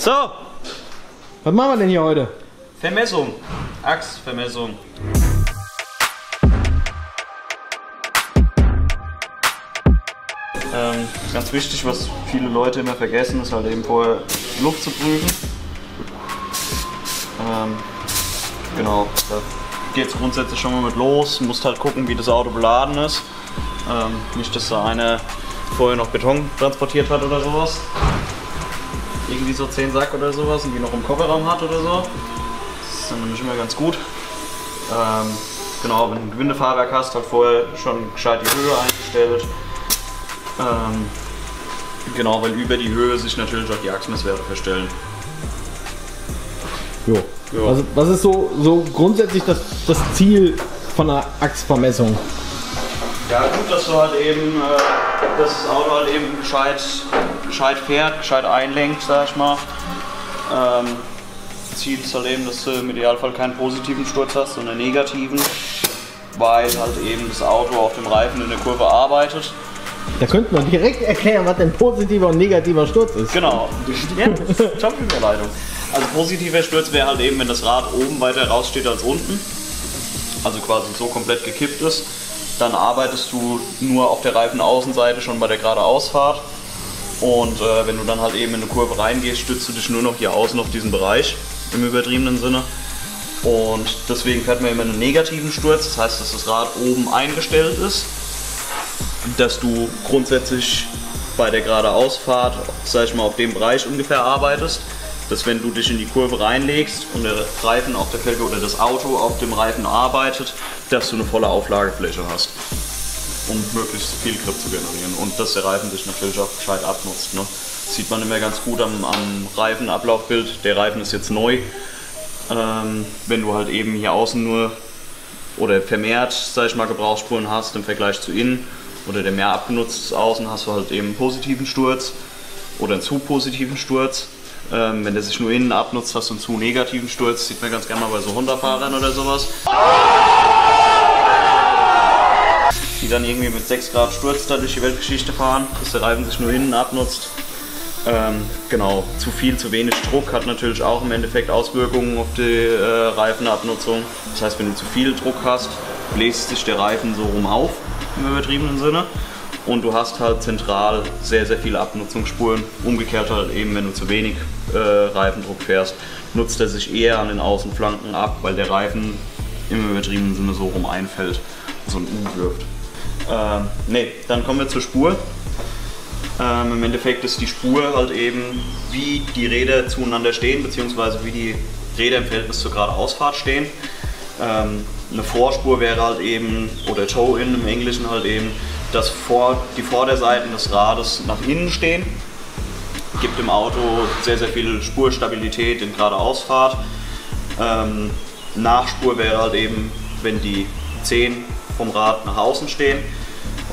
So. Was machen wir denn hier heute? Vermessung. Achsvermessung. Ganz wichtig, was viele Leute immer vergessen, ist halt eben vorher Luft zu prüfen. Genau, da geht es grundsätzlich schon mal mit los. Du musst halt gucken, wie das Auto beladen ist. Nicht, dass da einer vorher noch Beton transportiert hat oder sowas. Irgendwie so 10 Sack oder sowas und die noch im Kofferraum hat oder so. Das ist dann nämlich immer ganz gut. Genau, wenn du ein Gewindefahrwerk hast, halt vorher schon gescheit die Höhe eingestellt. Genau, weil über die Höhe sich natürlich auch die Achsmesswerte verstellen. Jo. Jo. Also, was ist so grundsätzlich das Ziel von einer Achsvermessung? Ja gut, dass du halt eben, dass das Auto halt eben gescheit fährt, gescheit einlenkt, sag ich mal. Ziel ist halt eben, dass du im Idealfall keinen positiven Sturz hast, sondern negativen, weil halt eben das Auto auf dem Reifen in der Kurve arbeitet. Da könnte man direkt erklären, was denn positiver und negativer Sturz ist. Genau, ja, Top-Überleitung. Also positiver Sturz wäre halt eben, wenn das Rad oben weiter raussteht als unten, also quasi so komplett gekippt ist. Dann arbeitest du nur auf der Reifenaußenseite schon bei der Geradeausfahrt. Und wenn du dann halt eben in eine Kurve reingehst, stützt du dich nur noch hier außen auf diesen Bereich, im übertriebenen Sinne. Und deswegen fährt man immer einen negativen Sturz, das heißt, dass das Rad oben eingestellt ist. Dass du grundsätzlich bei der Geradeausfahrt, sag ich mal, auf dem Bereich ungefähr arbeitest, dass wenn du dich in die Kurve reinlegst und der Reifen auf der Felge oder das Auto auf dem Reifen arbeitet, dass du eine volle Auflagefläche hast, um möglichst viel Grip zu generieren und dass der Reifen sich natürlich auch gescheit abnutzt. Ne? Das sieht man immer ganz gut am Reifenablaufbild. Der Reifen ist jetzt neu. Wenn du halt eben hier außen nur oder vermehrt, sag ich mal, Gebrauchsspuren hast im Vergleich zu innen, oder der mehr abgenutzt ist außen, hast du halt eben einen positiven Sturz oder einen zu positiven Sturz. Wenn der sich nur innen abnutzt, hast du einen zu negativen Sturz. Sieht man ganz gerne mal bei so Honda-Fahrern oder sowas. Die dann irgendwie mit 6 Grad Sturz da durch die Weltgeschichte fahren, dass der Reifen sich nur innen abnutzt. Genau, zu viel, zu wenig Druck hat natürlich auch im Endeffekt Auswirkungen auf die Reifenabnutzung. Das heißt, wenn du zu viel Druck hast, bläst sich der Reifen so rum auf. Im übertriebenen Sinne, und du hast halt zentral sehr, sehr viele Abnutzungsspuren. Umgekehrt halt eben, wenn du zu wenig Reifendruck fährst, nutzt er sich eher an den Außenflanken ab, weil der Reifen im übertriebenen Sinne so rum einfällt und so ein U wirft. Dann kommen wir zur Spur. Im Endeffekt ist die Spur halt eben, wie die Räder zueinander stehen, beziehungsweise wie die Räder im Verhältnis zur Geradeausfahrt stehen. Eine Vorspur wäre halt eben, oder Toe-In im Englischen halt eben, dass die Vorderseiten des Rades nach innen stehen. Gibt im Auto sehr, sehr viel Spurstabilität in Geradeausfahrt. Nachspur wäre halt eben, wenn die Zehen vom Rad nach außen stehen,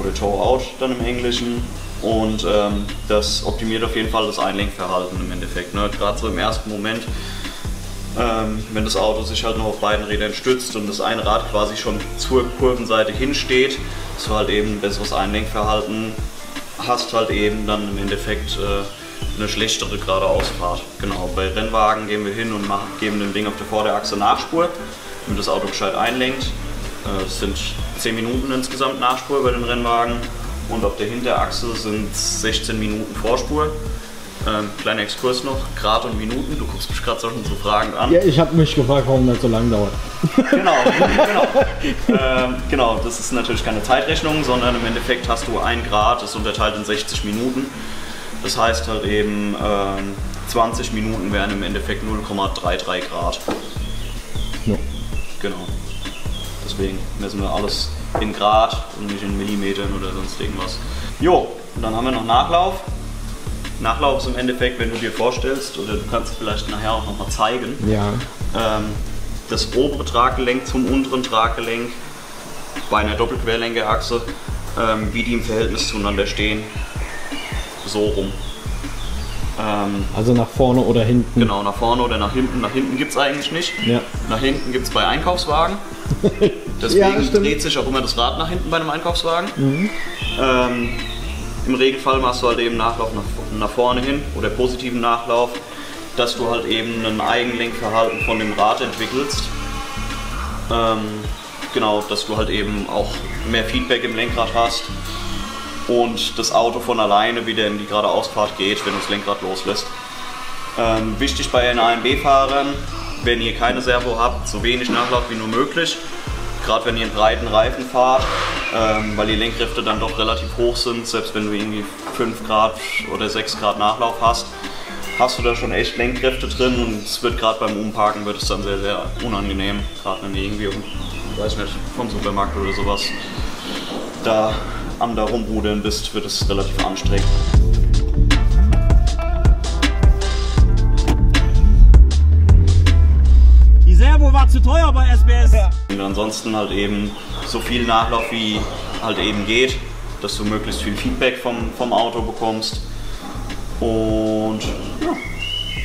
oder Toe Out dann im Englischen. Und das optimiert auf jeden Fall das Einlenkverhalten im Endeffekt, ne? Gerade so im ersten Moment. Wenn das Auto sich halt noch auf beiden Rädern stützt und das eine Rad quasi schon zur Kurvenseite hinsteht, dass du halt eben ein besseres Einlenkverhalten hast, halt eben dann im Endeffekt eine schlechtere Geradeausfahrt. Genau, bei Rennwagen gehen wir hin und geben dem Ding auf der Vorderachse Nachspur, damit das Auto gescheit einlenkt. Das sind 10 Minuten insgesamt Nachspur bei den Rennwagen und auf der Hinterachse sind es 16 Minuten Vorspur. Kleiner Exkurs noch, Grad und Minuten, du guckst mich gerade schon so fragend an. Ja, ich habe mich gefragt, warum das so lang dauert. Genau, das ist natürlich keine Zeitrechnung, sondern im Endeffekt hast du 1 Grad, das ist unterteilt in 60 Minuten. Das heißt halt eben 20 Minuten wären im Endeffekt 0,33 Grad. Ja. Genau, deswegen messen wir alles in Grad und nicht in Millimetern oder sonst irgendwas. Jo, und dann haben wir noch Nachlauf. Nachlauf ist im Endeffekt, wenn du dir vorstellst, oder du kannst es vielleicht nachher auch nochmal zeigen, ja. Das obere Traggelenk zum unteren Traggelenk bei einer Doppelquerlenkerachse, wie die im Verhältnis zueinander stehen, so rum. Also nach vorne oder hinten? Genau, nach vorne oder nach hinten. Nach hinten gibt es eigentlich nicht. Ja. Nach hinten gibt es bei Einkaufswagen. Deswegen ja, dreht sich auch immer das Rad nach hinten bei einem Einkaufswagen. Mhm. Im Regelfall machst du halt eben Nachlauf nach vorne hin oder positiven Nachlauf. dass du halt eben ein Eigenlenkverhalten von dem Rad entwickelst. Genau, dass du halt eben auch mehr Feedback im Lenkrad hast und das Auto von alleine wieder in die Geradeausfahrt geht, wenn du das Lenkrad loslässt. Wichtig bei NA- und NB-Fahrern, wenn ihr keine Servo habt, so wenig Nachlauf wie nur möglich. Gerade wenn ihr einen breiten Reifen fahrt, weil die Lenkkräfte dann doch relativ hoch sind, selbst wenn du irgendwie 5 Grad oder 6 Grad Nachlauf hast, hast du da schon echt Lenkkräfte drin und es wird gerade beim Umparken wird es dann sehr, sehr unangenehm, gerade wenn ihr irgendwie weiß nicht, vom Supermarkt oder sowas da am da rumrudeln bist, wird es relativ anstrengend. Die Servo war zu teuer bei SBS. Ja. Und ansonsten halt eben so viel Nachlauf wie halt eben geht, dass du möglichst viel Feedback vom Auto bekommst und ja,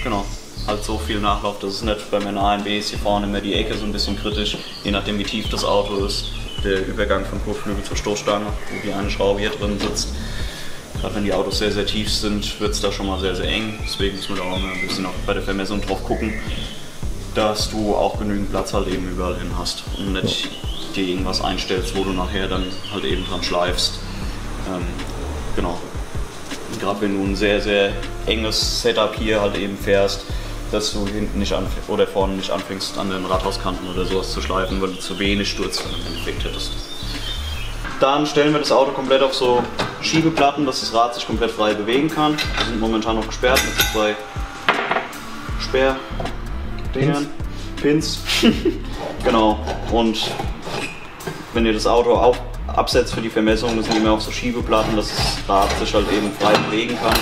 genau, halt so viel Nachlauf, das ist nicht beim NA-NB ist hier vorne immer die Ecke so ein bisschen kritisch, je nachdem wie tief das Auto ist, der Übergang von Kurflügel zur Stoßstange, wo die eine Schraube hier drin sitzt. Gerade wenn die Autos sehr, sehr tief sind, wird es da schon mal sehr, sehr eng, deswegen muss man da auch mal ein bisschen bei der Vermessung drauf gucken, dass du auch genügend Platz halt eben überall hin hast und nicht dir irgendwas einstellst, wo du nachher dann halt eben dran schleifst. Genau. Gerade wenn du ein sehr, sehr enges Setup hier halt eben fährst, dass du hinten nicht oder vorne nicht anfängst an den Rathauskanten oder sowas zu schleifen, weil du zu wenig Sturz im Endeffekt hättest. Dann stellen wir das Auto komplett auf so Schiebeplatten, dass das Rad sich komplett frei bewegen kann. Die sind momentan noch gesperrt mit so 2 Sperrdingern. Pins. Genau. Und wenn ihr das Auto absetzt für die Vermessung, das nehmen wir auf so Schiebeplatten, dass das Rad sich halt eben frei bewegen kann.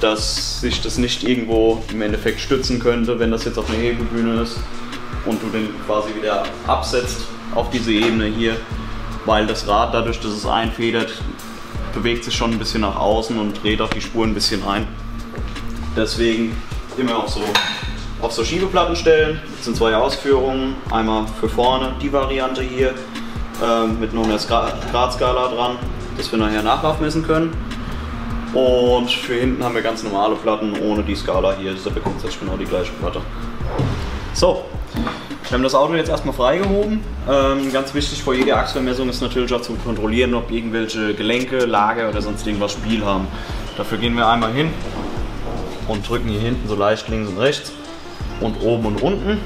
Dass sich das nicht irgendwo im Endeffekt stützen könnte, wenn das jetzt auf einer Hebebühne ist und du den quasi wieder absetzt auf diese Ebene hier, weil das Rad dadurch, dass es einfedert, bewegt sich schon ein bisschen nach außen und dreht auf die Spur ein bisschen ein. Deswegen immer auf so Schiebeplatten stellen. Das sind 2 Ausführungen, einmal für vorne die Variante hier mit einer 100-Grad-Skala dran, dass wir nachher Nachlauf messen können. Und für hinten haben wir ganz normale Platten ohne die Skala hier, da bekommt jetzt genau die gleiche Platte. So, wir haben das Auto jetzt erstmal freigehoben. Ganz wichtig vor jeder Achsvermessung ist natürlich auch zu kontrollieren, ob irgendwelche Gelenke, Lager oder sonst irgendwas Spiel haben. Dafür gehen wir einmal hin und drücken hier hinten so leicht links und rechts und oben und unten.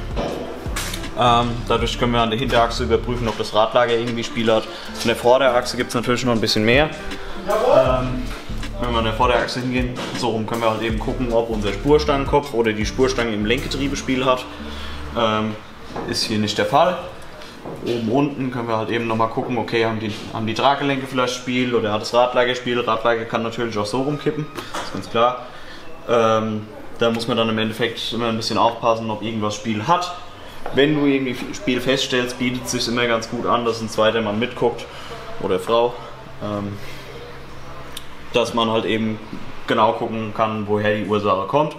Dadurch können wir an der Hinterachse überprüfen, ob das Radlager irgendwie Spiel hat. An der Vorderachse gibt es natürlich noch ein bisschen mehr. Wenn wir an der Vorderachse hingehen, so rum können wir halt eben gucken, ob unser Spurstangenkopf oder die Spurstange im Lenkgetriebe Spiel hat. Ist hier nicht der Fall. Oben unten können wir halt eben nochmal gucken, okay, haben die Traggelenke vielleicht Spiel oder hat das Radlager Spiel. Radlager kann natürlich auch so rumkippen, ist ganz klar. Da muss man dann im Endeffekt immer ein bisschen aufpassen, ob irgendwas Spiel hat. Wenn du irgendwie Spiel feststellst, bietet es sich immer ganz gut an, dass ein zweiter Mann mitguckt oder Frau. Dass man halt eben genau gucken kann, woher die Ursache kommt.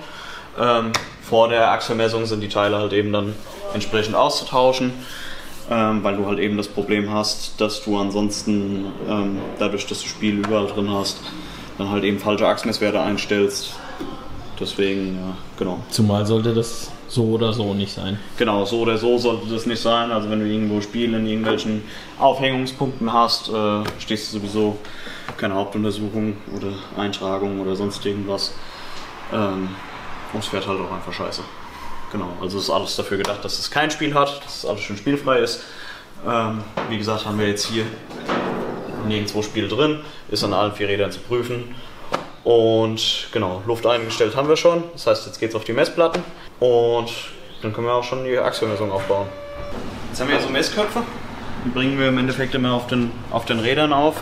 Vor der Achsvermessung sind die Teile halt eben dann entsprechend auszutauschen, weil du halt eben das Problem hast, dass du ansonsten dadurch, dass du Spiel überall drin hast, dann halt eben falsche Achsmesswerte einstellst. Deswegen, ja, genau. Zumal sollte das so oder so nicht sein. Genau, so oder so sollte das nicht sein. Also wenn du irgendwo Spiel in irgendwelchen Aufhängungspunkten hast, stehst du sowieso keine Hauptuntersuchung oder Eintragung oder sonst irgendwas. Und es wird halt auch einfach scheiße. Genau, also ist alles dafür gedacht, dass es kein Spiel hat, dass es alles schön spielfrei ist. Wie gesagt, haben wir jetzt hier nirgendwo Spiel drin, ist an allen 4 Rädern zu prüfen. Und genau, Luft eingestellt haben wir schon, das heißt jetzt geht es auf die Messplatten und dann können wir auch schon die Achsvermessung aufbauen. Jetzt haben wir ja so Messköpfe, die bringen wir im Endeffekt immer auf den Rädern auf,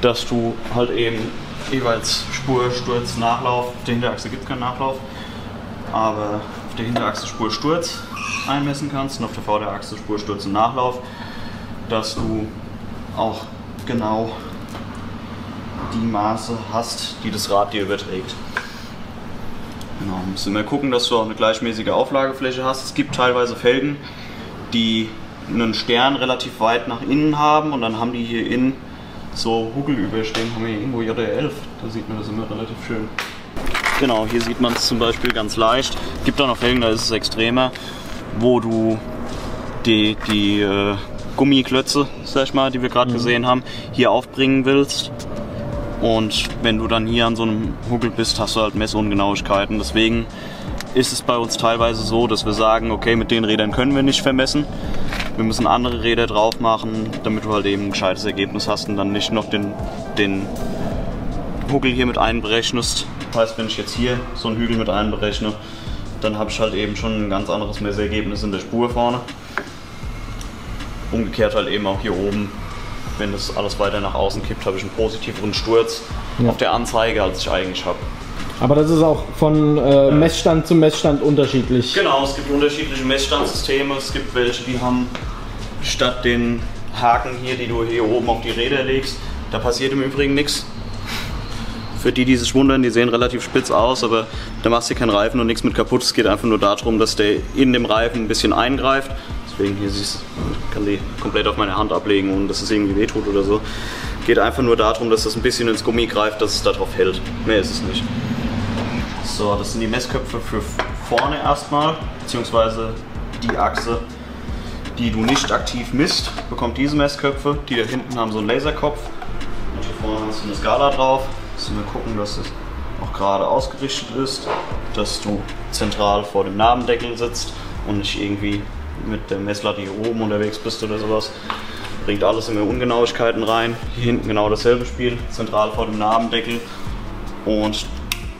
dass du halt eben jeweils Spur, Sturz, Nachlauf, auf der Hinterachse gibt es keinen Nachlauf, aber auf der Hinterachse Spur, Sturz einmessen kannst und auf der Vorderachse Spur, Sturz und Nachlauf, dass du auch genau die Maße hast, die das Rad dir überträgt. Genau, musst du immer gucken, dass du auch eine gleichmäßige Auflagefläche hast. Es gibt teilweise Felgen, die einen Stern relativ weit nach innen haben und dann haben die hier innen so Huckel überstehen, haben wir hier irgendwo JR11, da sieht man das immer relativ schön. Genau, hier sieht man es zum Beispiel ganz leicht. Es gibt da noch Felgen, da ist es extremer, wo du die Gummiklötze, sag ich mal, die wir gerade gesehen haben, hier aufbringen willst. Und wenn du dann hier an so einem Huckel bist, hast du halt Messungenauigkeiten. Deswegen ist es bei uns teilweise so, dass wir sagen, okay, mit den Rädern können wir nicht vermessen. Wir müssen andere Räder drauf machen, damit du halt eben ein gescheites Ergebnis hast und dann nicht noch den Huckel hier mit einberechnest. Das heißt, wenn ich jetzt hier so einen Hügel mit einberechne, dann habe ich halt eben schon ein ganz anderes Messergebnis in der Spur vorne. Umgekehrt halt eben auch hier oben. Wenn das alles weiter nach außen kippt, habe ich einen positiveren Sturz auf der Anzeige, als ich eigentlich habe. Aber das ist auch von Messstand zu Messstand unterschiedlich? Genau, es gibt unterschiedliche Messstandsysteme. Es gibt welche, die haben statt den Haken hier, die du hier oben auf die Räder legst, da passiert im Übrigen nichts. Für die, die sich wundern, die sehen relativ spitz aus, aber da machst du keinen Reifen und nichts mit kaputt. Es geht einfach nur darum, dass der in dem Reifen ein bisschen eingreift. Deswegen hier siehst du, ich kann die komplett auf meine Hand ablegen, ohne dass es irgendwie wehtut oder so. Geht einfach nur darum, dass das ein bisschen ins Gummi greift, dass es darauf hält. Mehr ist es nicht. So, das sind die Messköpfe für vorne erstmal, beziehungsweise die Achse, die du nicht aktiv misst, bekommt diese Messköpfe. Die da hinten haben so einen Laserkopf und hier vorne hast du eine Skala drauf. Müssen wir gucken, dass es auch gerade ausgerichtet ist, dass du zentral vor dem Nabendeckel sitzt und nicht irgendwie mit der Messlatte hier oben unterwegs bist oder sowas. Bringt alles immer Ungenauigkeiten rein. Hier hinten genau dasselbe Spiel, zentral vor dem Nabendeckel. Und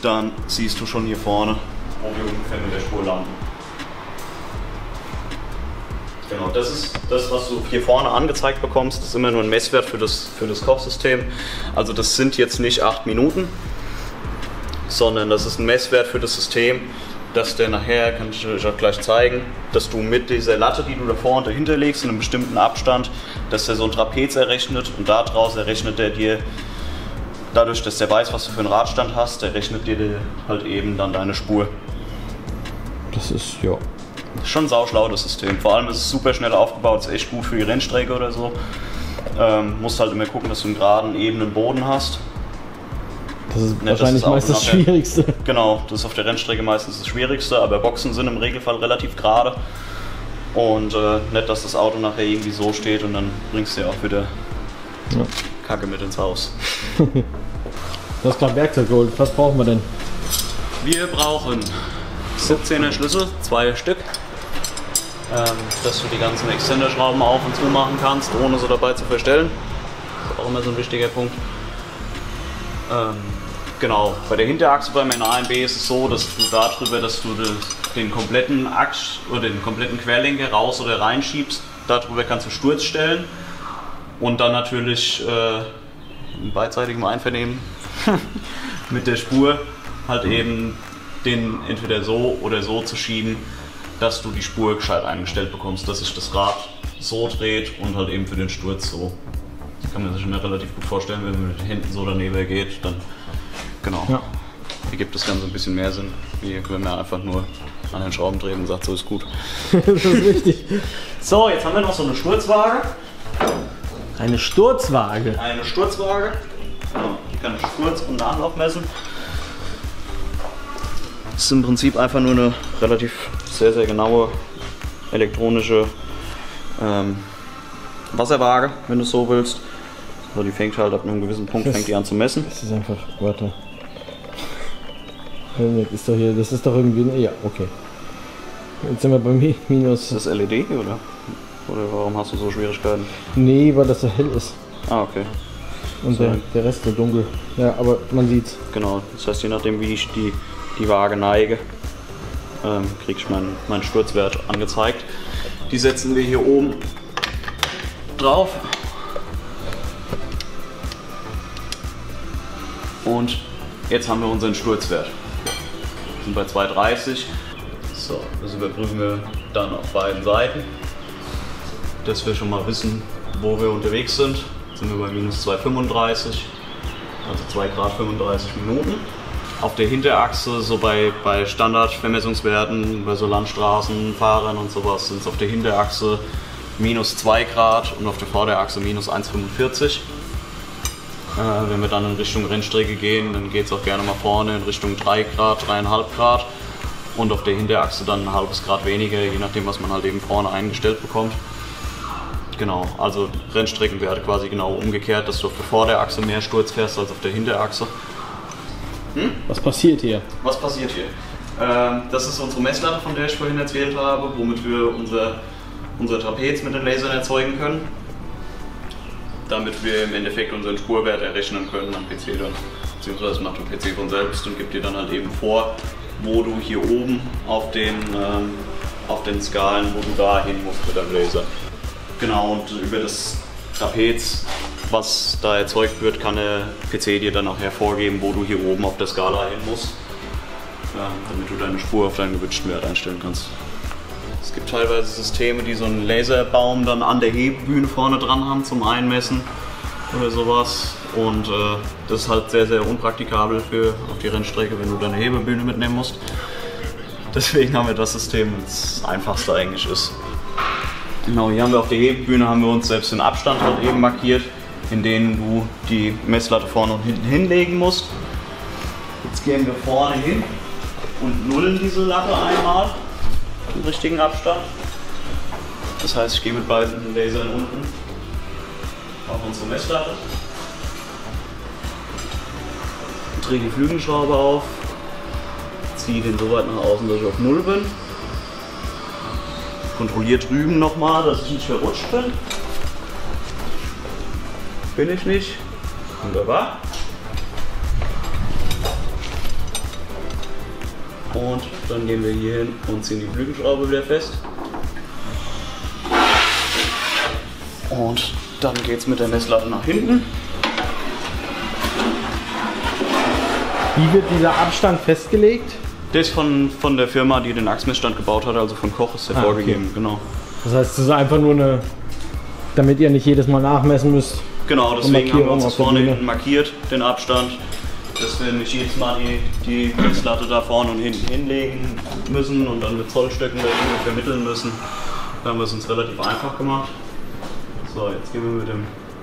dann siehst du schon hier vorne, wo wir ungefähr mit der Spur landen. Genau, das ist das, was du hier vorne angezeigt bekommst. Das ist immer nur ein Messwert für das Kopfsystem. Also das sind jetzt nicht 8 Minuten, sondern das ist ein Messwert für das System, dass der nachher, kann ich euch auch gleich zeigen, dass du mit dieser Latte, die du davor und dahinter legst, in einem bestimmten Abstand, dass der so ein Trapez errechnet und daraus errechnet er dir, dadurch, dass der weiß, was du für einen Radstand hast, errechnet dir halt eben dann deine Spur. Das ist, ja, schon sauschlau, das System. Vor allem ist es super schnell aufgebaut, ist echt gut für die Rennstrecke oder so. Musst halt immer gucken, dass du einen geraden, ebenen Boden hast. Das ist wahrscheinlich meistens das Schwierigste. Genau, das ist auf der Rennstrecke meistens das Schwierigste, aber Boxen sind im Regelfall relativ gerade. Und nicht, dass das Auto nachher irgendwie so steht und dann bringst du ja auch wieder Kacke mit ins Haus. Du hast gerade Werkzeug geholt. Was brauchen wir denn? Wir brauchen 17er Schlüssel, 2 Stück. Dass du die ganzen Exzenterschrauben auf und zu machen kannst, ohne sie dabei zu verstellen. Das ist auch immer so ein wichtiger Punkt. Genau, bei der Hinterachse beim NA NB ist es so, dass du darüber, dass du den kompletten Achs oder den kompletten Querlenker raus oder rein schiebst, darüber kannst du Sturz stellen und dann natürlich in beidseitigem Einvernehmen mit der Spur halt eben den entweder so oder so zu schieben, dass du die Spur gescheit eingestellt bekommst, dass sich das Rad so dreht und halt eben für den Sturz so. Kann man sich mir relativ gut vorstellen, wenn man mit den Händen so daneben geht, dann genau. Ja. Hier gibt das Ganze ein bisschen mehr Sinn, wie wenn man einfach nur an den Schrauben dreht und sagt, so ist gut. Das ist richtig. So, jetzt haben wir noch so eine Sturzwaage. Eine Sturzwaage? Eine Sturzwaage. Genau. Die kann Sturz und Anlauf messen. Das ist im Prinzip einfach nur eine relativ sehr genaue elektronische Wasserwaage, wenn du es so willst. So, die fängt halt ab einem gewissen Punkt fängt die an zu messen. Das ist einfach, warte. Ist doch hier, das ist doch irgendwie, ja, okay. Jetzt sind wir bei minus. Ist das LED oder warum hast du so Schwierigkeiten? Nee, weil das so hell ist. Ah, okay. Und so. der Rest so dunkel. Ja, aber man sieht's. Genau, das heißt, je nachdem wie ich die Waage neige, krieg ich meinen Sturzwert angezeigt. Die setzen wir hier oben drauf und jetzt haben wir unseren Sturzwert. Wir sind bei 2,30. So, das überprüfen wir dann auf beiden Seiten, dass wir schon mal wissen, wo wir unterwegs sind. Jetzt sind wir bei minus 2,35, also 2 Grad 35 Minuten. Auf der Hinterachse, so bei Standardvermessungswerten, bei so Landstraßen, Fahrern und sowas, sind es auf der Hinterachse minus 2 Grad und auf der Vorderachse minus 1,45. Wenn wir dann in Richtung Rennstrecke gehen, dann geht es auch gerne mal vorne in Richtung 3 Grad, 3,5 Grad und auf der Hinterachse dann ein halbes Grad weniger, je nachdem was man halt eben vorne eingestellt bekommt. Genau, also Rennstrecken wäre quasi genau umgekehrt, dass du auf der Vorderachse mehr Sturz fährst als auf der Hinterachse. Hm? Was passiert hier? Was passiert hier? Das ist unsere Messlatte, von der ich vorhin erzählt habe, womit wir unser Trapez mit den Lasern erzeugen können, damit wir im Endeffekt unseren Spurwert errechnen können am PC dann. Beziehungsweise das macht der PC von selbst und gibt dir dann halt eben vor, wo du hier oben auf den Skalen, wo du da hin musst mit deinem Laser. Genau, und über das Trapez, was da erzeugt wird, kann der PC dir dann auch hervorgeben, wo du hier oben auf der Skala hin musst, damit du deine Spur auf deinen gewünschten Wert einstellen kannst. Es gibt teilweise Systeme, die so einen Laserbaum dann an der Hebebühne vorne dran haben zum Einmessen oder sowas. Und das ist halt sehr, sehr unpraktikabel für auf die Rennstrecke, wenn du deine Hebebühne mitnehmen musst. Deswegen haben wir das System, das einfachste eigentlich ist. Genau, hier haben wir auf der Hebebühne haben wir uns selbst den Abstand halt eben markiert, in denen du die Messlatte vorne und hinten hinlegen musst. Jetzt gehen wir vorne hin und nullen diese Latte einmal, den richtigen Abstand. Das heißt, ich gehe mit beiden Lasern unten auf unsere Messlatte, drehe die Flügelschraube auf, ziehe den so weit nach außen, dass ich auf 0 bin. Kontrolliere drüben nochmal, dass ich nicht verrutscht bin. Bin ich nicht. Wunderbar. Und dann gehen wir hier hin und ziehen die Flügelschraube wieder fest. Und dann geht es mit der Messlatte nach hinten. Wie wird dieser Abstand festgelegt? Der ist von der Firma, die den Achsmessstand gebaut hat, also von Koch ist der vorgegeben, okay. Genau. Das heißt, es ist einfach nur eine, damit ihr nicht jedes Mal nachmessen müsst. Genau, deswegen haben wir uns das vorne hinten markiert, den Abstand, dass wir nicht jedes Mal die Messlatte da vorne und hinten hinlegen müssen und dann mit Zollstöcken vermitteln müssen. Da haben wir es uns relativ einfach gemacht. So, jetzt gehen wir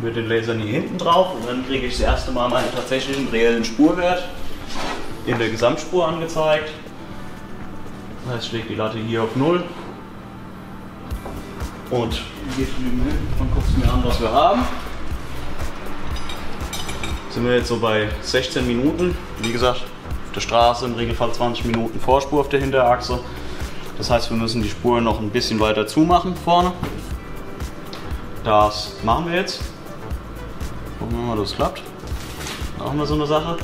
mit den Lasern hier hinten drauf und dann kriege ich das erste Mal meinen tatsächlichen reellen Spurwert in der Gesamtspur angezeigt. Das heißt, ich lege die Latte hier auf 0 und gehe drüben hin und guckst mir an, was wir haben. Sind wir jetzt so bei 16 Minuten. Wie gesagt, auf der Straße im Regelfall 20 Minuten Vorspur auf der Hinterachse. Das heißt, wir müssen die Spur noch ein bisschen weiter zumachen vorne. Das machen wir jetzt. Gucken wir mal, ob das klappt. Auch mal so eine Sache.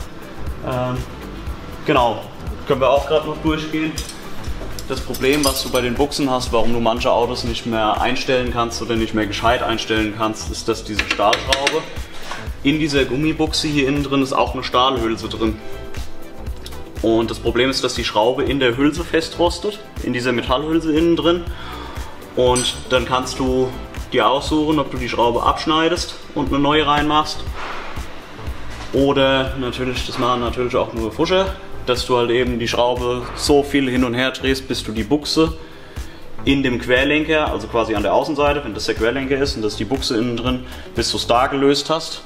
Genau, können wir auch gerade noch durchgehen. Das Problem, was du bei den Buchsen hast, warum du manche Autos nicht mehr einstellen kannst oder nicht mehr gescheit einstellen kannst, ist, dass diese Stahlschraube, in dieser Gummibuchse hier innen drin ist auch eine Stahlhülse drin. Und das Problem ist, dass die Schraube in der Hülse festrostet, in dieser Metallhülse innen drin. Und dann kannst du dir aussuchen, ob du die Schraube abschneidest und eine neue reinmachst. Oder natürlich, das machen natürlich auch nur Fuscher, dass du halt eben die Schraube so viel hin und her drehst, bis du die Buchse in dem Querlenker, also quasi an der Außenseite, wenn das der Querlenker ist und das ist die Buchse innen drin, bis du es da gelöst hast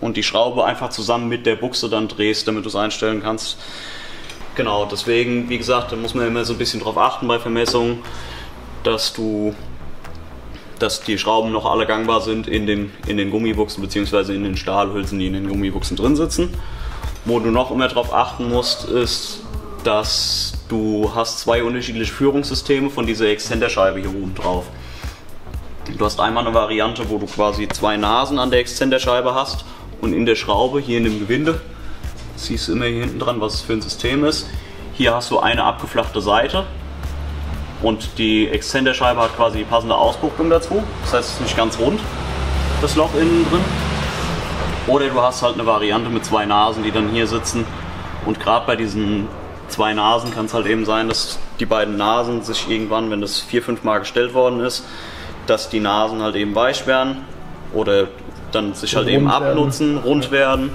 und die Schraube einfach zusammen mit der Buchse dann drehst, damit du es einstellen kannst. Genau, deswegen, wie gesagt, da muss man immer so ein bisschen drauf achten bei Vermessungen, dass die Schrauben noch alle gangbar sind in den Gummibuchsen bzw. in den Stahlhülsen, die in den Gummibuchsen drin sitzen. Wo du noch immer darauf achten musst, ist, dass du hast zwei unterschiedliche Führungssysteme von dieser Exzenterscheibe hier oben drauf. Du hast einmal eine Variante, wo du quasi zwei Nasen an der Exzenterscheibe hast und in der Schraube, hier in dem Gewinde, siehst du immer hier hinten dran, was es für ein System ist. Hier hast du eine abgeflachte Seite. Und die Exzenterscheibe hat quasi die passende Ausbuchtung dazu. Das heißt, es ist nicht ganz rund, das Loch innen drin. Oder du hast halt eine Variante mit zwei Nasen, die dann hier sitzen. Und gerade bei diesen zwei Nasen kann es halt eben sein, dass die beiden Nasen sich irgendwann, wenn das 4-5 Mal gestellt worden ist, dass die Nasen halt eben weich werden. Oder dann sich halt eben abnutzen, rund werden.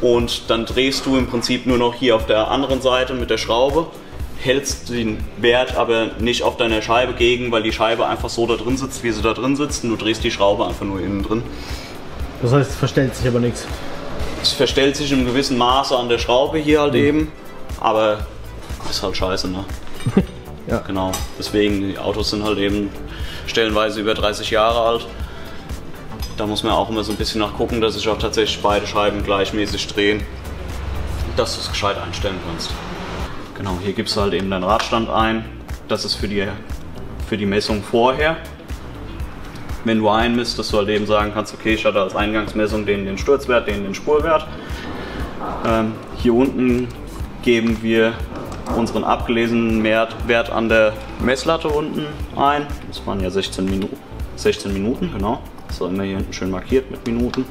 Und dann drehst du im Prinzip nur noch hier auf der anderen Seite mit der Schraube. Hältst den Wert aber nicht auf deiner Scheibe gegen, weil die Scheibe einfach so da drin sitzt, wie sie da drin sitzt und du drehst die Schraube einfach nur innen drin. Das heißt, es verstellt sich aber nichts? Es verstellt sich in einem gewissen Maße an der Schraube hier halt eben, aber ist halt scheiße, ne? Ja. Genau, deswegen, die Autos sind halt eben stellenweise über 30 Jahre alt. Da muss man auch immer so ein bisschen nachgucken, dass sich auch tatsächlich beide Scheiben gleichmäßig drehen, dass du es gescheit einstellen kannst. Genau, hier gibst du halt eben deinen Radstand ein. Das ist für die Messung vorher. Wenn du einmisst, dass du halt eben sagen kannst, okay, ich hatte als Eingangsmessung den Sturzwert, den Spurwert. Hier unten geben wir unseren abgelesenen Wert an der Messlatte unten ein. Das waren ja 16 Minuten, genau. Das war immer hier hinten schön markiert mit Minuten.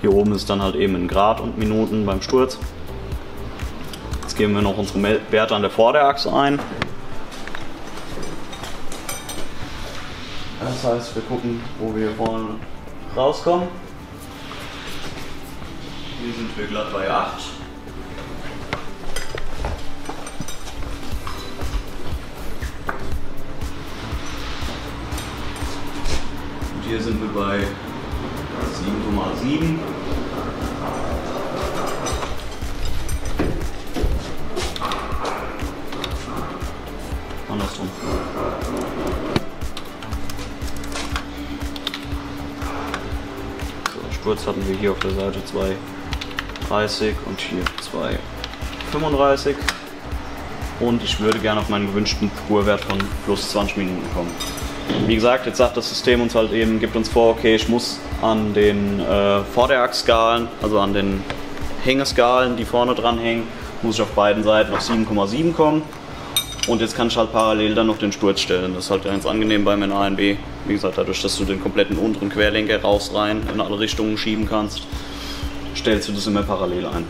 Hier oben ist dann halt eben in Grad und Minuten beim Sturz. Jetzt geben wir noch unsere Werte an der Vorderachse ein. Das heißt, wir gucken, wo wir vorne rauskommen. Hier sind wir glatt bei 8. Und hier sind wir bei 7,7. Andersrum. Kurz hatten wir hier auf der Seite 2,30 und hier 2,35 und ich würde gerne auf meinen gewünschten Spurwert von plus 20 Minuten kommen. Wie gesagt, jetzt sagt das System uns halt eben, gibt uns vor, okay, ich muss an den Vorderachsskalen, also an den Hängeskalen, die vorne dran hängen, muss ich auf beiden Seiten auf 7,7 kommen und jetzt kann ich halt parallel dann noch den Sturz stellen. Das ist halt ganz angenehm beim NA-NB. Wie gesagt, dadurch, dass du den kompletten unteren Querlenker raus, rein, in alle Richtungen schieben kannst, stellst du das immer parallel ein.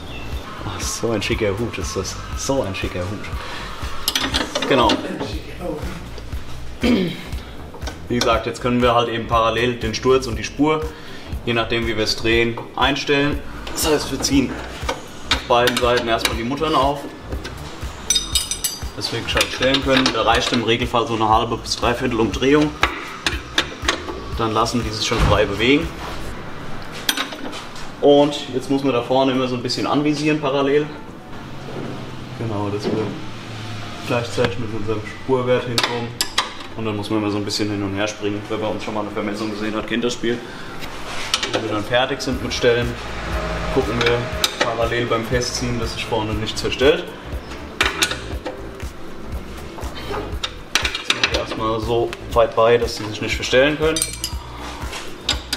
Oh, so ein schicker Hut ist das. So ein schicker Hut. Genau. Wie gesagt, jetzt können wir halt eben parallel den Sturz und die Spur, je nachdem wie wir es drehen, einstellen. Das heißt, wir ziehen auf beiden Seiten erstmal die Muttern auf, dass wir gescheit stellen können. Da reicht im Regelfall so eine halbe bis dreiviertel Umdrehung. Dann lassen die sich schon frei bewegen. Und jetzt muss man da vorne immer so ein bisschen anvisieren parallel. Genau, dass wir gleichzeitig mit unserem Spurwert hinkommen. Und dann muss man immer so ein bisschen hin und her springen. Wer bei uns schon mal eine Vermessung gesehen hat, kennt das Spiel. Wenn wir dann fertig sind mit Stellen, gucken wir parallel beim Festziehen, dass sich vorne nichts verstellt. Jetzt sind wir erstmal so weit bei, dass sie sich nicht verstellen können.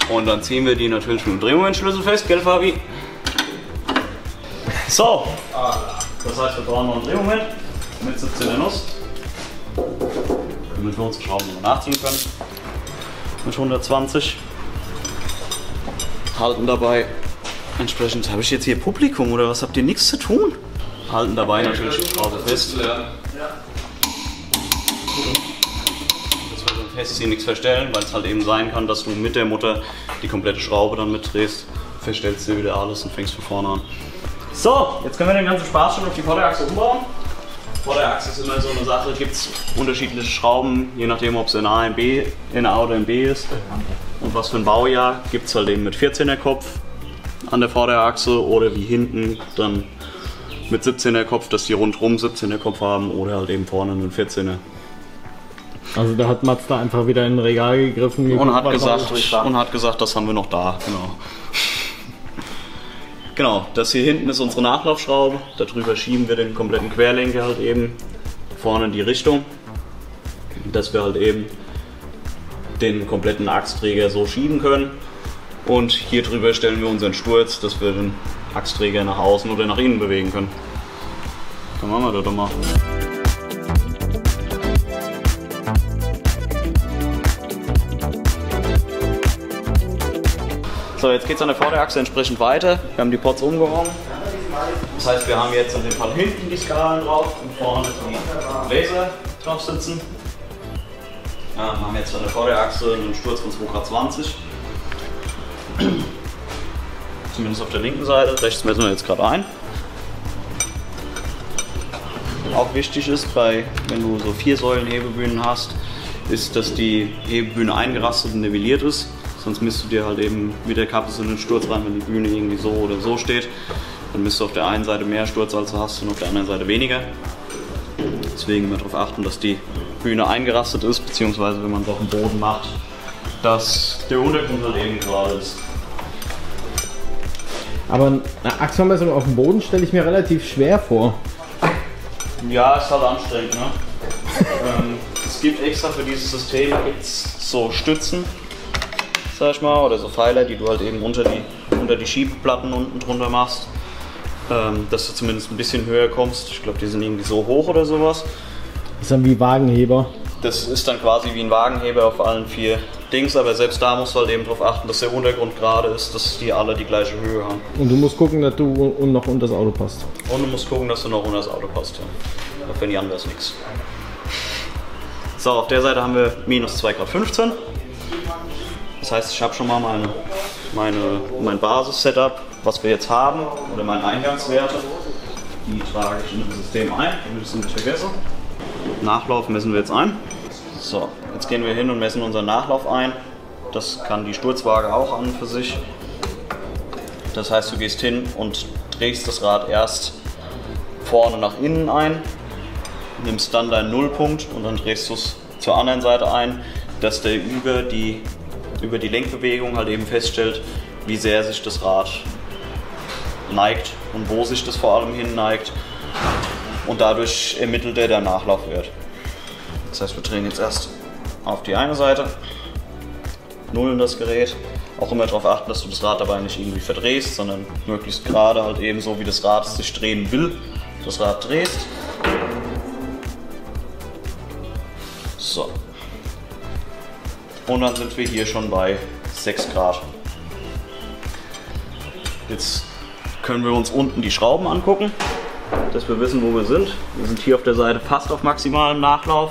Und dann ziehen wir die natürlich mit dem Drehmomentschlüssel fest, gell Fabi? So, das heißt, wir brauchen noch einen Drehmoment mit 17er Nuss, damit wir unsere Schrauben nochmal nachziehen können. Mit 120 halten dabei entsprechend. Habe ich jetzt hier Publikum oder was? Habt ihr nichts zu tun? Halten dabei natürlich die Schraube fest. Hier nichts verstellen, weil es halt eben sein kann, dass du mit der Mutter die komplette Schraube dann mitdrehst, verstellst dir wieder alles und fängst von vorne an. So, jetzt können wir den ganzen Spaß schon auf die Vorderachse umbauen. Vorderachse ist immer so eine Sache, gibt es unterschiedliche Schrauben, je nachdem ob es NA oder NB ist und was für ein Baujahr, gibt es halt eben mit 14er Kopf an der Vorderachse oder wie hinten dann mit 17er Kopf, dass die rundherum 17er Kopf haben oder halt eben vorne einen 14er. Also da hat Mats da einfach wieder in ein Regal gegriffen und hat gesagt, das haben wir noch da. Genau. Genau, das hier hinten ist unsere Nachlaufschraube. Darüber schieben wir den kompletten Querlenker halt eben vorne in die Richtung, dass wir halt eben den kompletten Achsträger so schieben können. Und hier drüber stellen wir unseren Sturz, dass wir den Achsträger nach außen oder nach innen bewegen können. Dann machen wir das doch mal. So, jetzt geht es an der Vorderachse entsprechend weiter. Wir haben die Pots umgehauen. Das heißt, wir haben jetzt in dem Fall hinten die Skalen drauf und vorne die Laser drauf sitzen. Ja, wir haben jetzt an der Vorderachse einen Sturz von 2,20 Grad. Zumindest auf der linken Seite. Rechts messen wir jetzt gerade ein. Auch wichtig ist, wenn du so 4 Säulen Hebebühnen hast, ist, dass die Hebebühne eingerastet und nivelliert ist. Sonst misst du dir halt eben mit der Kappe so einen Sturz rein, wenn die Bühne irgendwie so oder so steht. Dann misst du auf der einen Seite mehr Sturz als du hast und auf der anderen Seite weniger. Deswegen immer darauf achten, dass die Bühne eingerastet ist, beziehungsweise wenn man es auf dem Boden macht, dass der Untergrund halt eben gerade ist. Aber eine Achsvermessung auf dem Boden stelle ich mir relativ schwer vor. Ja, ist halt anstrengend, ne? Es gibt extra für dieses System jetzt so Stützen, sag ich mal, oder so Pfeiler, die du halt eben unter die Schiebeplatten unten drunter machst, dass du zumindest ein bisschen höher kommst. Ich glaube, die sind irgendwie so hoch oder sowas. Das ist dann wie Wagenheber. Das ist dann quasi wie ein Wagenheber auf allen vier Dings, aber selbst da musst du halt eben darauf achten, dass der Untergrund gerade ist, dass die alle die gleiche Höhe haben. Und du musst gucken, dass du noch unter das Auto passt. Und du musst gucken, dass du noch unter das Auto passt, ja. Auch wenn die anders nichts. So, auf der Seite haben wir minus 2,15 Grad. Das heißt, ich habe schon mal mein Basis-Setup, was wir jetzt haben, oder meine Eingangswerte. Die trage ich in das System ein, damit ich es nicht vergesse. Nachlauf messen wir jetzt ein. So, jetzt gehen wir hin und messen unseren Nachlauf ein. Das kann die Sturzwaage auch an für sich. Das heißt, du gehst hin und drehst das Rad erst vorne nach innen ein, nimmst dann deinen Nullpunkt und dann drehst du es zur anderen Seite ein, dass der über die Lenkbewegung halt eben feststellt, wie sehr sich das Rad neigt und wo sich das vor allem hin neigt. Und dadurch ermittelt er der Nachlaufwert. Das heißt, wir drehen jetzt erst auf die eine Seite, nullen das Gerät. Auch immer darauf achten, dass du das Rad dabei nicht irgendwie verdrehst, sondern möglichst gerade halt eben so, wie das Rad sich drehen will, das Rad drehst. So. Und dann sind wir hier schon bei 6 Grad. Jetzt können wir uns unten die Schrauben angucken, dass wir wissen, wo wir sind. Wir sind hier auf der Seite fast auf maximalem Nachlauf.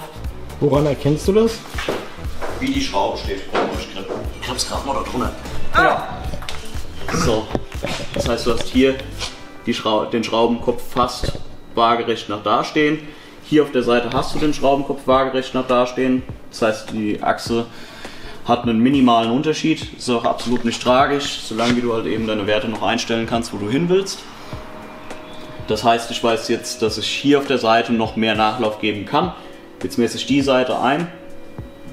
Woran erkennst du das? Wie die Schraube steht. Ich hab's gerade mal da drunter. Ja. So. Das heißt, du hast hier den Schraubenkopf fast waagerecht nach da stehen. Hier auf der Seite hast du den Schraubenkopf waagerecht nach dastehen. Das heißt, die Achse hat einen minimalen Unterschied. Ist auch absolut nicht tragisch, solange wie du halt eben deine Werte noch einstellen kannst, wo du hin willst. Das heißt, ich weiß jetzt, dass ich hier auf der Seite noch mehr Nachlauf geben kann. Jetzt messe ich die Seite ein,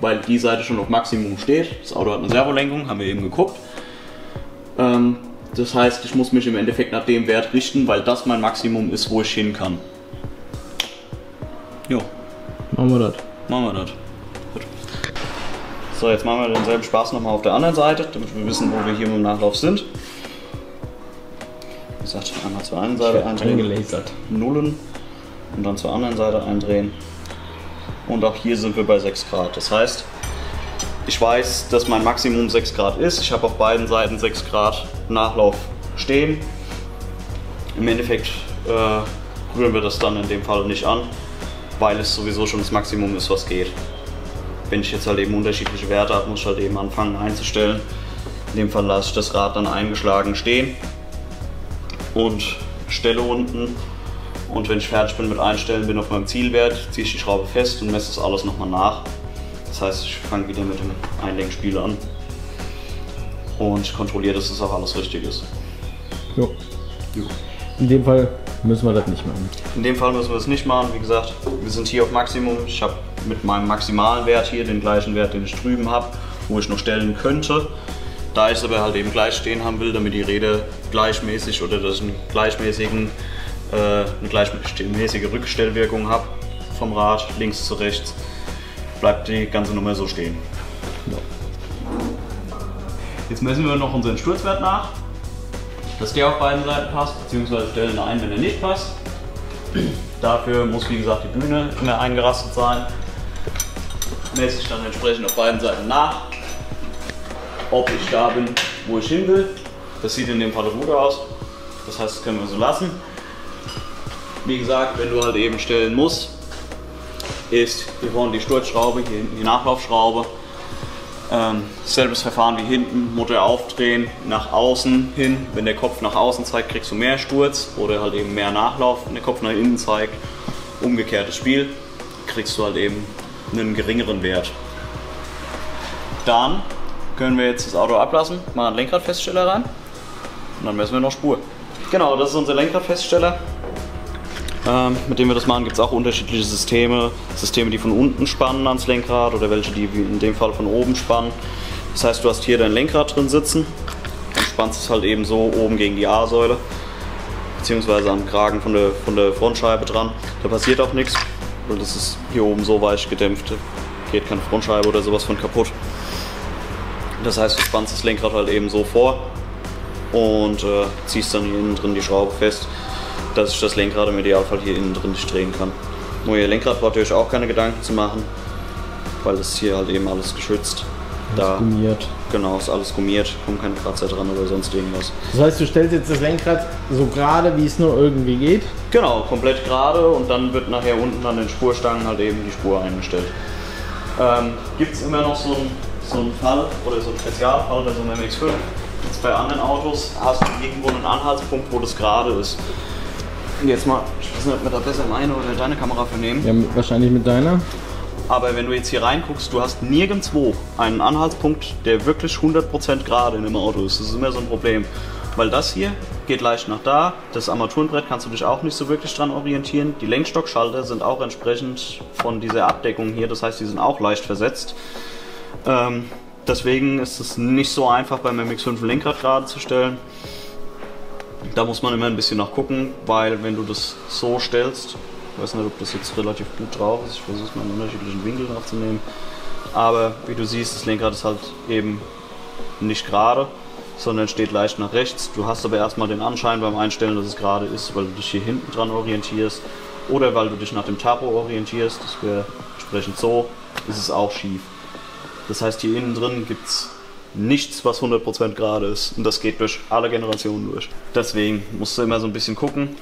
weil die Seite schon auf Maximum steht. Das Auto hat eine Servolenkung, haben wir eben geguckt. Das heißt, ich muss mich im Endeffekt nach dem Wert richten, weil das mein Maximum ist, wo ich hin kann. Jo. Machen wir das. Machen wir das. Gut. So, jetzt machen wir denselben Spaß nochmal auf der anderen Seite, damit wir wissen, wo wir hier im Nachlauf sind. Wie gesagt, einmal zur einen Seite eindrehen, nullen und dann zur anderen Seite eindrehen. Und auch hier sind wir bei 6 Grad. Das heißt, ich weiß, dass mein Maximum 6 Grad ist. Ich habe auf beiden Seiten 6 Grad Nachlauf stehen. Im Endeffekt rühren wir das dann in dem Fall nicht an, weil es sowieso schon das Maximum ist, was geht. Wenn ich jetzt halt eben unterschiedliche Werte habe, muss ich halt eben anfangen einzustellen. In dem Fall lasse ich das Rad dann eingeschlagen stehen und stelle unten. Und wenn ich fertig bin mit Einstellen, bin auf meinem Zielwert, ziehe ich die Schraube fest und messe das alles nochmal nach. Das heißt, ich fange wieder mit dem Einlenkspiel an und kontrolliere, dass das auch alles richtig ist. Jo. Jo. In dem Fall müssen wir das nicht machen. In dem Fall müssen wir es nicht machen. Wie gesagt, wir sind hier auf Maximum. Ich habe mit meinem maximalen Wert hier den gleichen Wert, den ich drüben habe, wo ich noch stellen könnte. Da ich es aber halt eben gleich stehen haben will, damit die Räder gleichmäßig oder dass ich eine gleichmäßige Rückstellwirkung habe vom Rad links zu rechts, bleibt die ganze Nummer so stehen. Ja. Jetzt messen wir noch unseren Sturzwert nach, dass der auf beiden Seiten passt, beziehungsweise stellen ein, wenn er nicht passt. Dafür muss, wie gesagt, die Bühne immer eingerastet sein. Messe ich dann entsprechend auf beiden Seiten nach, ob ich da bin, wo ich hin will. Das sieht in dem Fall gut aus, das heißt, das können wir so lassen. Wie gesagt, wenn du halt eben stellen musst, ist hier vorne die Sturzschraube, hier hinten die Nachlaufschraube. Selbes Verfahren wie hinten, Mutter aufdrehen, nach außen hin. Wenn der Kopf nach außen zeigt, kriegst du mehr Sturz oder halt eben mehr Nachlauf. Wenn der Kopf nach innen zeigt, umgekehrtes Spiel, kriegst du halt eben einen geringeren Wert. Dann können wir jetzt das Auto ablassen, machen einen Lenkradfeststeller rein und dann messen wir noch Spur. Genau, das ist unser Lenkradfeststeller, mit dem wir das machen. Gibt es auch unterschiedliche Systeme. Systeme, die von unten spannen ans Lenkrad oder welche, die wie in dem Fall von oben spannen. Das heißt, du hast hier dein Lenkrad drin sitzen und spannst es halt eben so oben gegen die A-Säule beziehungsweise am Kragen von der Frontscheibe dran. Da passiert auch nichts, weil das ist hier oben so weich gedämpft. Geht keine Frontscheibe oder sowas von kaputt. Das heißt, du spannst das Lenkrad halt eben so vor und ziehst dann hier innen drin die Schraube fest, dass ich das Lenkrad im Idealfall hier innen drin nicht drehen kann. Nur ihr Lenkrad braucht ihr euch auch keine Gedanken zu machen, weil das hier halt eben alles geschützt. Da, gummiert. Genau, ist alles gummiert, kommt keine Kratzer dran oder sonst irgendwas. Das heißt, du stellst jetzt das Lenkrad so gerade, wie es nur irgendwie geht? Genau, komplett gerade und dann wird nachher unten an den Spurstangen halt eben die Spur eingestellt. Gibt es immer noch so einen Fall oder so einen Spezialfall bei so einem MX-5? Jetzt bei anderen Autos hast du irgendwo einen Anhaltspunkt, wo das gerade ist. Jetzt mal, ich weiß nicht, ob wir da besser meine oder deine Kamera für nehmen. Ja, wahrscheinlich mit deiner. Aber wenn du jetzt hier reinguckst, du hast nirgendwo einen Anhaltspunkt, der wirklich 100% gerade in dem Auto ist. Das ist immer so ein Problem. Weil das hier geht leicht nach da, das Armaturenbrett kannst du dich auch nicht so wirklich dran orientieren. Die Lenkstockschalter sind auch entsprechend von dieser Abdeckung hier, das heißt, die sind auch leicht versetzt. Deswegen ist es nicht so einfach, beim MX-5 ein Lenkrad gerade zu stellen. Da muss man immer ein bisschen nachgucken, weil wenn du das so stellst, ich weiß nicht, ob das jetzt relativ gut drauf ist, ich versuche es mal in unterschiedlichen Winkeln aufzunehmen. Aber wie du siehst, das Lenkrad ist halt eben nicht gerade, sondern steht leicht nach rechts. Du hast aber erstmal den Anschein beim Einstellen, dass es gerade ist, weil du dich hier hinten dran orientierst oder weil du dich nach dem Tacho orientierst. Das wäre entsprechend so, ist es auch schief. Das heißt, hier innen drin gibt es nichts, was 100% gerade ist. Und das geht durch alle Generationen durch. Deswegen musst du immer so ein bisschen gucken,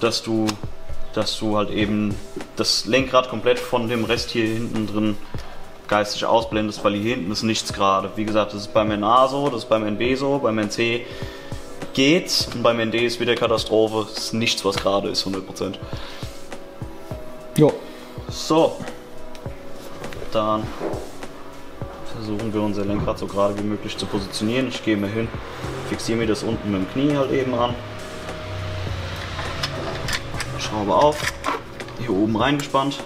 dass du halt eben das Lenkrad komplett von dem Rest hier hinten drin geistig ausblendest, weil hier hinten ist nichts gerade. Wie gesagt, das ist beim NA so, das ist beim NB so, beim NC geht's und beim ND ist wieder Katastrophe, es ist nichts, was gerade ist, 100%. Jo. So, dann versuchen wir unser Lenkrad so gerade wie möglich zu positionieren. Ich gehe mal hin, fixiere mir das unten mit dem Knie halt eben an. Schraube auf, hier oben reingespannt.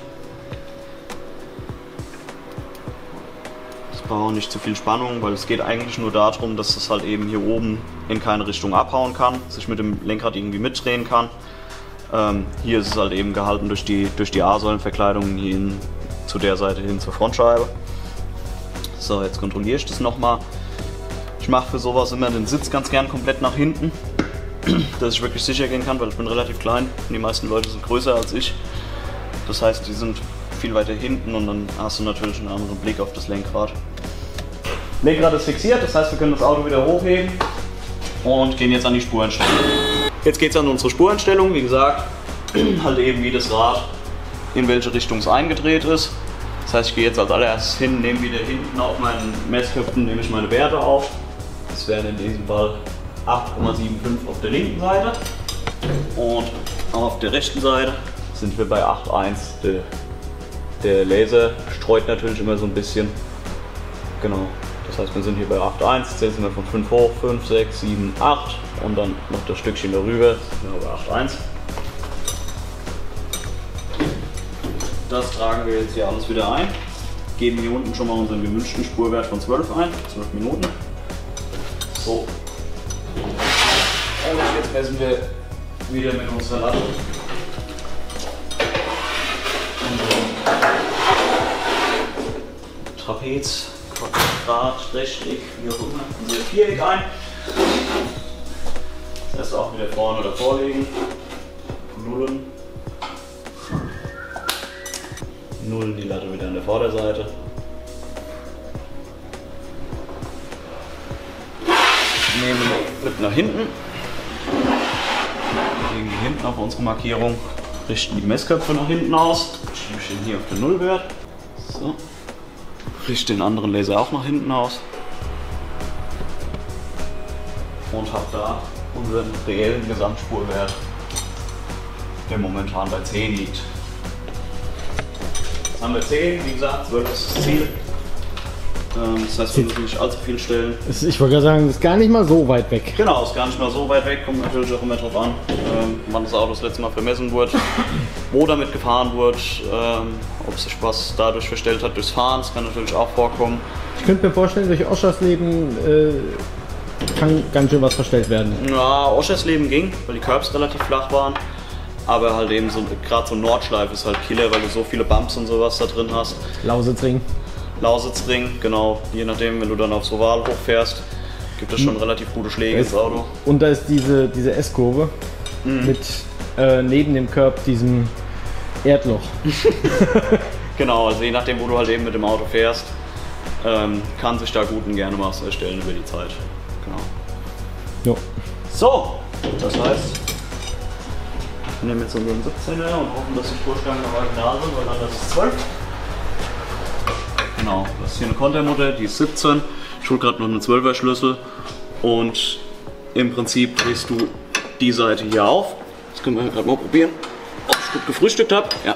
Ich brauche nicht zu viel Spannung, weil es geht eigentlich nur darum, dass es halt eben hier oben in keine Richtung abhauen kann, sich mit dem Lenkrad irgendwie mitdrehen kann. Hier ist es halt eben gehalten durch die A-Säulenverkleidung hier hin, zu der Seite hin zur Frontscheibe. So, jetzt kontrolliere ich das nochmal. Ich mache für sowas immer den Sitz ganz gern komplett nach hinten, dass ich wirklich sicher gehen kann, weil ich bin relativ klein und die meisten Leute sind größer als ich. Das heißt, die sind viel weiter hinten und dann hast du natürlich einen anderen Blick auf das Lenkrad. Lenkrad ist fixiert, das heißt, wir können das Auto wieder hochheben und gehen jetzt an die Spureinstellung. Jetzt geht es an unsere Spureinstellung, wie gesagt, halt eben wie das Rad, in welche Richtung es eingedreht ist. Das heißt, ich gehe jetzt als allererstes hin, nehme wieder hinten auf meinen Messköpfen, nehme ich meine Werte auf. Das wären in diesem Fall 8,75 auf der linken Seite und auf der rechten Seite sind wir bei 8,1. Der Laser streut natürlich immer so ein bisschen. Genau, das heißt, wir sind hier bei 8,1, jetzt sind wir von 5 hoch, 5, 6, 7, 8 und dann noch das Stückchen darüber, sind wir bei 8,1. Das tragen wir jetzt hier alles wieder ein, geben hier unten schon mal unseren gewünschten Spurwert von 12 ein, 12 Minuten. So. Und jetzt messen wir wieder mit unserer Latte. Trapez, Quadrat, Rechteck, wie auch immer, unser Viereck ein. Das heißt auch wieder vorne oder vorlegen. Nullen. Nullen die Latte wieder an der Vorderseite. Nehmen wir mit nach hinten, legen die hinten auf unsere Markierung, richten die Messköpfe nach hinten aus, schiebe ich den hier auf den Nullwert, so. Richte den anderen Laser auch nach hinten aus und habe da unseren reellen Gesamtspurwert, der momentan bei 10 liegt. Jetzt haben wir 10, wie gesagt, 12 ist das Ziel. Das heißt, wir müssen nicht allzu viel stellen. Ich wollte gerade sagen, das ist gar nicht mal so weit weg. Genau, ist gar nicht mal so weit weg. Kommt natürlich auch immer drauf an, wann das Auto das letzte Mal vermessen wurde, wo damit gefahren wurde, ob sich was dadurch verstellt hat durchs Fahren. Das kann natürlich auch vorkommen. Ich könnte mir vorstellen, durch Oschersleben kann ganz schön was verstellt werden. Ja, Oschersleben ging, weil die Curbs relativ flach waren. Aber halt eben so, gerade so Nordschleife ist halt Killer, weil du so viele Bumps und sowas da drin hast. Lausitzring. Lausitzring, genau. Je nachdem, wenn du dann aufs Oval hochfährst, gibt es schon relativ gute Schläge ins Auto. Und da ist diese S-Kurve mit neben dem Curb diesem Erdloch. Genau, also je nachdem, wo du halt eben mit dem Auto fährst, kann sich da gut und gerne was erstellen über die Zeit. Genau. Jo. So, das heißt, wir nehmen jetzt unseren 17er und hoffen, dass die Spurstangen noch original sind, weil dann das ist 12. Genau, das ist hier eine Kontermutter, die ist 17. Ich hole gerade noch einen 12er Schlüssel und im Prinzip drehst du die Seite hier auf. Das können wir gerade mal probieren, ob ich gut gefrühstückt habe. Ja.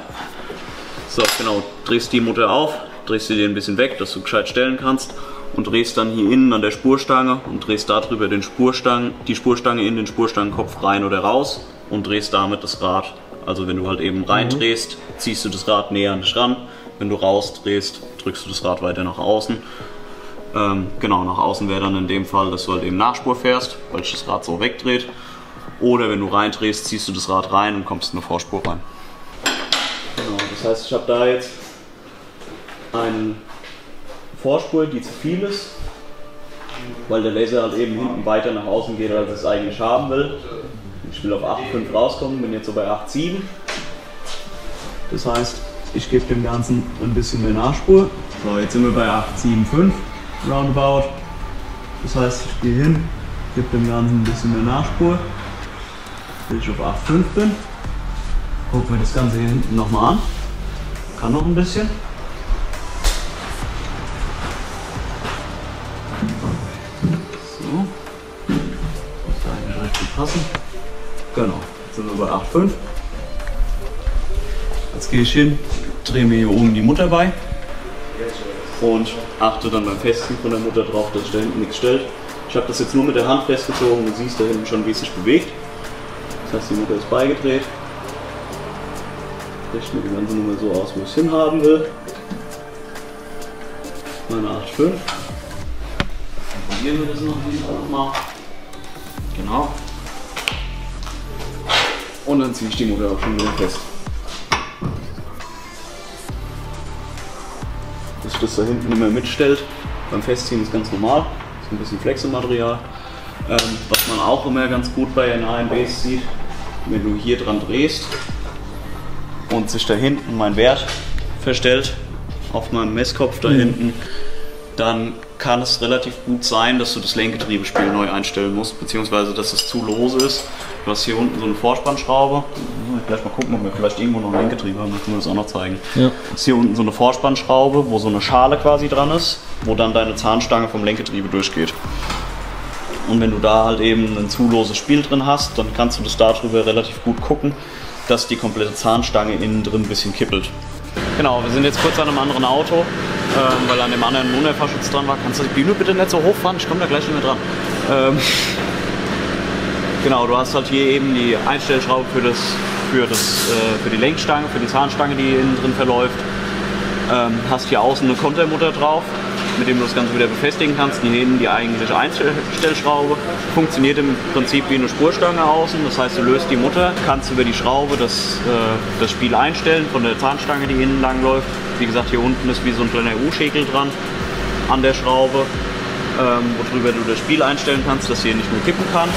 So, genau, drehst die Mutter auf, drehst sie dir ein bisschen weg, dass du gescheit stellen kannst und drehst dann hier innen an der Spurstange und drehst darüber die Spurstange in den Spurstangenkopf rein oder raus und drehst damit das Rad. Also wenn du halt eben rein drehst, ziehst du das Rad näher an dich ran. Wenn du rausdrehst, drückst du das Rad weiter nach außen. Genau, nach außen wäre dann in dem Fall, dass du halt eben Nachspur fährst, weil sich das Rad so wegdreht. Oder wenn du reindrehst, ziehst du das Rad rein und kommst in eine Vorspur rein. Genau, das heißt, ich habe da jetzt eine Vorspur, die zu viel ist, weil der Laser halt eben hinten weiter nach außen geht, als es eigentlich haben will. Ich will auf 8,5 rauskommen, bin jetzt so bei 8,7. Das heißt, ich gebe dem Ganzen ein bisschen mehr Nachspur. So, jetzt sind wir bei 8,75 roundabout. Das heißt, ich gehe hin, gebe dem Ganzen ein bisschen mehr Nachspur, bis ich auf 8,5 bin. Gucken wir das Ganze hier hinten nochmal an. Kann noch ein bisschen. So. Das kann eigentlich recht gut passen. Genau, jetzt sind wir bei 8,5. Jetzt gehe ich hin, drehe mir hier oben die Mutter bei und achte dann beim Festen von der Mutter drauf, dass ich da hinten nichts stellt. Ich habe das jetzt nur mit der Hand festgezogen, du siehst da hinten schon, wie es sich bewegt. Das heißt, die Mutter ist beigedreht. Ich richte mir die ganze Nummer so aus, wo ich es hinhaben will. Meine 8,5. Probieren wir das nochmal. Genau. Und dann ziehe ich die Mutter auch schon wieder fest. Dass sich das da hinten immer mitstellt. Beim Festziehen ist ganz normal. Ist ein bisschen Flexo-Material. Was man auch immer ganz gut bei NA NBs sieht, wenn du hier dran drehst und sich da hinten mein Wert verstellt, auf meinem Messkopf da hinten, dann kann es relativ gut sein, dass du das Lenkgetriebespiel neu einstellen musst, beziehungsweise dass es zu lose ist. Du hast hier unten so eine Vorspannschraube. Vielleicht mal gucken, ob wir vielleicht irgendwo noch ein Lenkgetriebe haben, dann können wir das auch noch zeigen. Ja. Ist hier unten so eine Vorspannschraube, wo so eine Schale quasi dran ist, wo dann deine Zahnstange vom Lenkgetriebe durchgeht. Und wenn du da halt eben ein zu loses Spiel drin hast, dann kannst du das darüber relativ gut gucken, dass die komplette Zahnstange innen drin ein bisschen kippelt. Genau, wir sind jetzt kurz an einem anderen Auto, weil an dem anderen ein Unfallschutz dran war. Kannst du die Bühne bitte nicht so hochfahren? Ich komme da gleich nicht mehr dran. Genau, du hast halt hier eben die Einstellschraube für die Lenkstange, für die Zahnstange, die innen drin verläuft. Hast hier außen eine Kontermutter drauf, mit dem du das Ganze wieder befestigen kannst. Hier hinten die eigentliche Einstellschraube. Funktioniert im Prinzip wie eine Spurstange außen. Das heißt, du löst die Mutter, kannst über die Schraube das Spiel einstellen von der Zahnstange, die innen lang läuft. Wie gesagt, hier unten ist wie so ein kleiner U-Schäkel dran an der Schraube, worüber du das Spiel einstellen kannst, dass hier nicht nur kippen kann.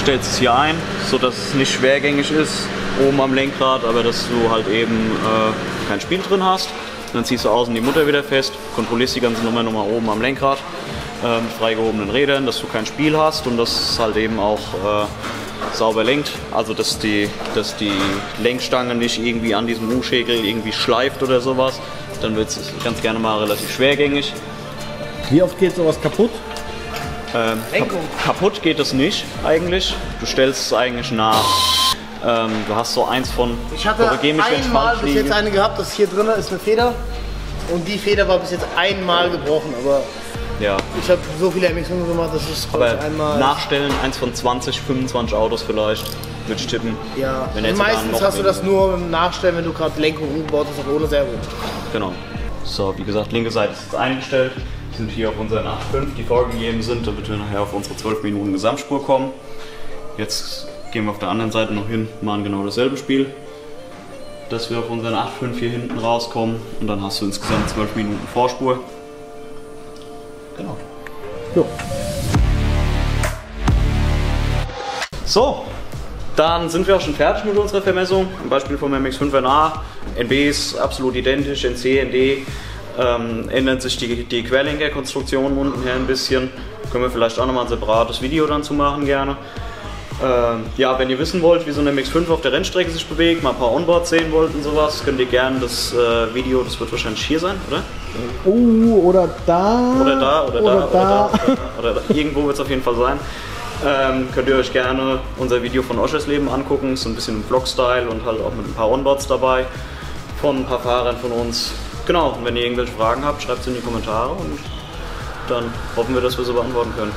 Stellst es hier ein, sodass es nicht schwergängig ist oben am Lenkrad, aber dass du halt eben kein Spiel drin hast. Dann ziehst du außen die Mutter wieder fest, kontrollierst die ganze Nummer nochmal oben am Lenkrad mit freigehobenen Rädern, dass du kein Spiel hast und dass es halt eben auch sauber lenkt. Also dass die Lenkstange nicht irgendwie an diesem U-Schäkel irgendwie schleift oder sowas. Dann wird es ganz gerne mal relativ schwergängig. Wie oft geht sowas kaputt? Kaputt geht es nicht eigentlich. Du stellst es eigentlich nach. Du hast so eins von. Ich hatte einmal bis jetzt eine gehabt, das hier drin ist eine Feder. Und die Feder war bis jetzt einmal gebrochen, aber ja. Ich habe so viele MX-5 gemacht, das ist kurz einmal. Nachstellen, eins von 20, 25 Autos vielleicht, würde ich tippen. Ja, wenn meistens hast du das nur beim Nachstellen, wenn du gerade Lenkung umgebaut hast, aber ohne Servo. Genau. So, wie gesagt, linke Seite ist jetzt eingestellt. Wir sind hier auf unseren 8.5, die vorgegeben sind, damit wir nachher auf unsere 12 Minuten Gesamtspur kommen. Jetzt gehen wir auf der anderen Seite noch hin, machen genau dasselbe Spiel, dass wir auf unseren 8.5 hier hinten rauskommen und dann hast du insgesamt 12 Minuten Vorspur. Genau. Jo. So, dann sind wir auch schon fertig mit unserer Vermessung. Im Beispiel vom MX-5 NA, NB ist absolut identisch, NC, ND. Ändern sich die Querlenker-Konstruktion unten her ein bisschen. Können wir vielleicht auch nochmal ein separates Video dazu machen, gerne. Ja, wenn ihr wissen wollt, wie so eine MX-5 auf der Rennstrecke sich bewegt, mal ein paar Onboards sehen wollt und sowas, könnt ihr gerne das Video, das wird wahrscheinlich hier sein, oder? Oder da. Oder da, oder da. Irgendwo wird es auf jeden Fall sein. Könnt ihr euch gerne unser Video von Oschersleben angucken, ist so ein bisschen im Vlog-Style und halt auch mit ein paar Onboards dabei. Von ein paar Fahrern von uns. Genau, und wenn ihr irgendwelche Fragen habt, schreibt sie in die Kommentare und dann hoffen wir, dass wir sie beantworten können.